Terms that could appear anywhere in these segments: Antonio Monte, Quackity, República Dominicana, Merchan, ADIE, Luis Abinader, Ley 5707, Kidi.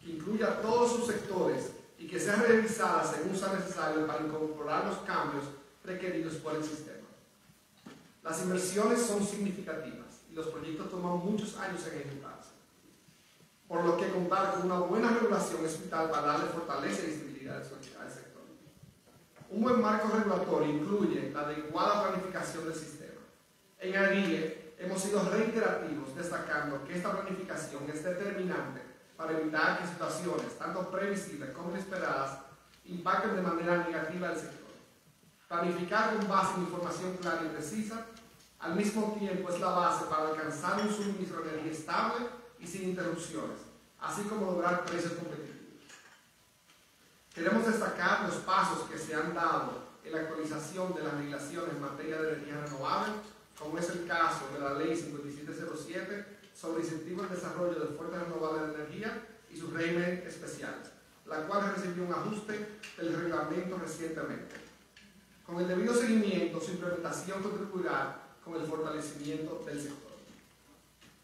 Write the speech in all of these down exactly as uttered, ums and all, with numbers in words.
que incluya todos sus sectores y que sea revisada según sea necesario para incorporar los cambios requeridos por el sistema. Las inversiones son significativas y los proyectos toman muchos años en ejecutarse, por lo que contar con una buena regulación es vital para darle fortaleza y visibilidad de su actividad al sector. Un buen marco regulatorio incluye la adecuada planificación del sistema. En ADIE hemos sido reiterativos destacando que esta planificación es determinante para evitar que situaciones, tanto previsibles como inesperadas, impacten de manera negativa al sector. Planificar con base en información clara y precisa, al mismo tiempo es la base para alcanzar un suministro de energía estable y sin interrupciones, así como lograr precios competitivos. Queremos destacar los pasos que se han dado en la actualización de las legislaciones en materia de energía renovable, como es el caso de la Ley cincuenta y siete cero siete sobre incentivo al desarrollo de fuentes renovables de energía y sus regímenes especiales, la cual recibió un ajuste del reglamento recientemente. Con el debido seguimiento, su implementación contribuirá con el fortalecimiento del sector.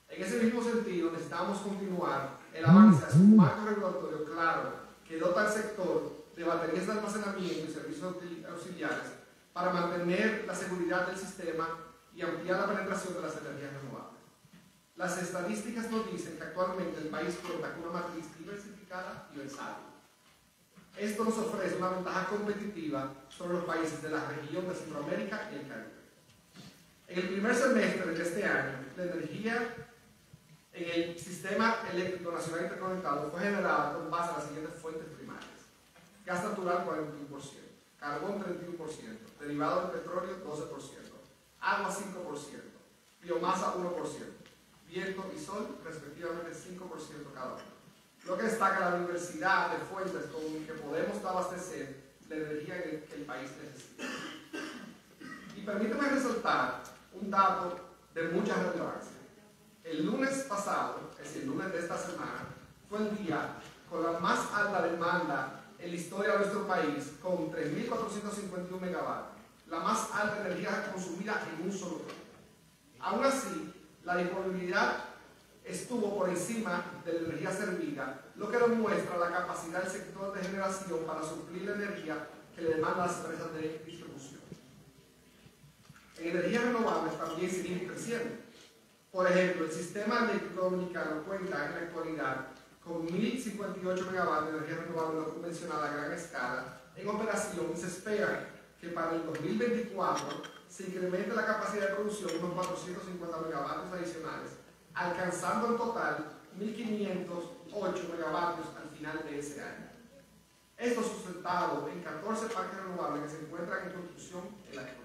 En ese mismo sentido, necesitamos continuar el avance hacia un marco regulatorio claro que dota al sector de baterías de almacenamiento y servicios auxiliares para mantener la seguridad del sistema y ampliar la penetración de las energías renovables. Las estadísticas nos dicen que actualmente el país cuenta con una matriz diversificada y versátil. Esto nos ofrece una ventaja competitiva sobre los países de la región de Centroamérica y el Caribe. En el primer semestre de este año, la energía en el sistema eléctrico nacional interconectado fue generada con base a las siguientes fuentes primarias: gas natural cuarenta y uno por ciento, carbón treinta y uno por ciento, derivado del petróleo doce por ciento, agua cinco por ciento, biomasa uno por ciento, viento y sol respectivamente cinco por ciento cada uno, lo que destaca la diversidad de fuentes con que podemos abastecer la energía que el país necesita. Y permítame resaltar un dato de mucha relevancia. El lunes pasado, es decir, el lunes de esta semana, fue el día con la más alta demanda en la historia de nuestro país, con tres mil cuatrocientos cincuenta y uno megavatios, la más alta energía consumida en un solo día. Aún así, la disponibilidad estuvo por encima de la energía servida, lo que demuestra la capacidad del sector de generación para suplir la energía que le demandan las empresas de distribución. En energías renovables también seguimos creciendo. Por ejemplo, el sistema eléctrico dominicano cuenta en la actualidad con mil cincuenta y ocho megavatios de energía renovable no convencional a gran escala en operación y se espera que para el dos mil veinticuatro se incremente la capacidad de producción de unos cuatrocientos cincuenta megavatios adicionales, alcanzando en total mil quinientos ocho megavatios al final de ese año. Esto sustentado en catorce parques renovables que se encuentran en construcción en la actualidad.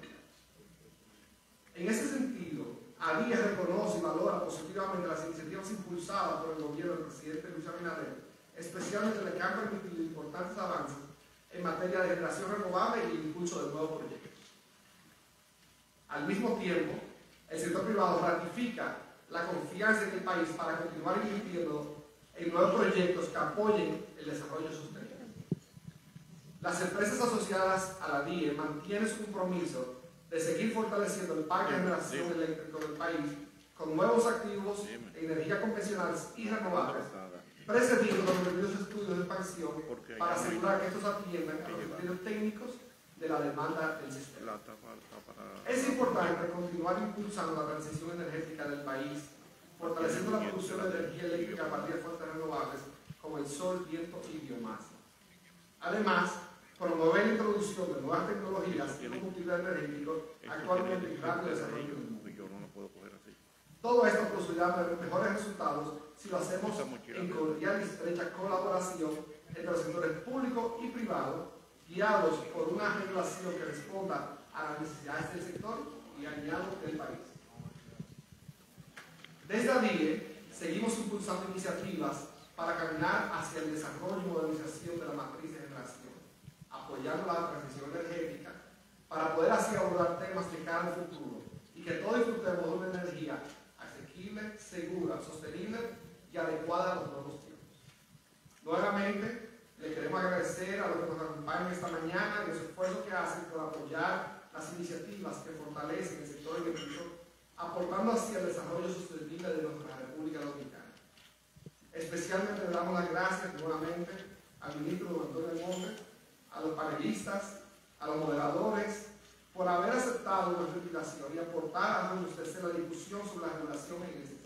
En ese sentido, ADIE reconoce y valora positivamente las iniciativas impulsadas por el gobierno del presidente Luis Abinader, especialmente las que han permitido importantes avances en materia de generación renovable y el impulso de nuevos proyectos. Al mismo tiempo, el sector privado ratifica la confianza en el país para continuar invirtiendo en nuevos proyectos que apoyen el desarrollo sostenible. Las empresas asociadas a la ADIE mantienen su compromiso de seguir fortaleciendo el parque de generación eléctrica del país con nuevos activos, energías convencionales y renovables, precediendo los debidos estudios de expansión para asegurar que estos atiendan a los criterios técnicos de la demanda del sistema. Es importante continuar impulsando la transición energética del país, fortaleciendo la producción de energía eléctrica a partir de fuentes renovables como el sol, viento y biomasa. Además, promover la introducción de nuevas tecnologías y combustibles energéticos actualmente en rápido desarrollo. Todo esto producirá mejores resultados si lo hacemos en cordial y estrecha colaboración entre los sectores público y privado, guiados por una regulación que responda a las necesidades del sector y aliados del país. Desde ADIE seguimos impulsando iniciativas para caminar hacia el desarrollo y modernización de la matriz de generación, apoyando la transición energética para poder así abordar temas de cara al futuro y que todos disfrutemos de una energía asequible, segura, sostenible y adecuada a los nuevos tiempos. Nuevamente, le queremos agradecer a los que nos acompañan esta mañana y los esfuerzos que hacen por apoyar las iniciativas que fortalecen el sector eléctrico, aportando así al desarrollo sostenible de nuestra República Dominicana. Especialmente le damos las gracias nuevamente al ministro Antonio Monte, a los panelistas, a los moderadores, por haber aceptado nuestra invitación y aportar a donde usted se la discusión sobre la regulación en este